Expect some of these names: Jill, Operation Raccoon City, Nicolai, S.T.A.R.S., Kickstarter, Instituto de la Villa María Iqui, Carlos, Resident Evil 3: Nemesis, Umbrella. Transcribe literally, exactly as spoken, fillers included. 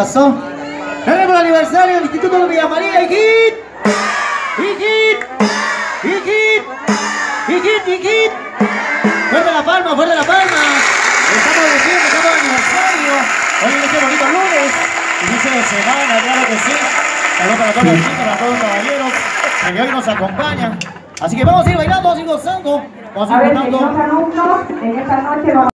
pasó. Nos vemos el aniversario del Instituto de la Villa María Iqui. Iqui. Iqui. Iqui. Iqui. Fuerte la palma, fuerte la palma. Estamos diciendo, estamos de aniversario. Hoy en este bonito lunes. Inicio de semana, claro que sí. Saludos para todos los chicos, para todos los caballeros que hoy nos acompañan. Así que vamos a ir bailando, vamos a ir gozando. Vamos a ir gozando. En esta noche vamos